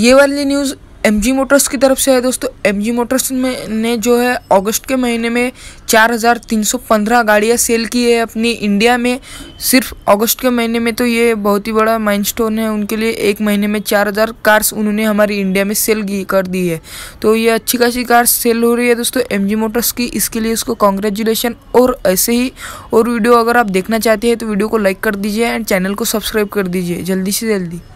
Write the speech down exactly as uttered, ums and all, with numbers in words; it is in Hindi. ये वाली न्यूज़ एमजी मोटर्स की तरफ से है दोस्तों। एमजी मोटर्स में ने जो है अगस्त के महीने में चार हज़ार तीन सौ पंद्रह गाड़ियाँ सेल की है अपनी इंडिया में, सिर्फ अगस्त के महीने में। तो ये बहुत ही बड़ा माइलस्टोन है उनके लिए, एक महीने में चार हज़ार कार्स उन्होंने हमारी इंडिया में सेल कर दी है। तो ये अच्छी खासी कार्स सेल हो रही है दोस्तों एमजी मोटर्स की, इसके लिए उसको कॉन्ग्रेचुलेशन। और ऐसे ही और वीडियो अगर आप देखना चाहते हैं तो वीडियो को लाइक कर दीजिए एंड चैनल को सब्सक्राइब कर दीजिए जल्दी से जल्दी।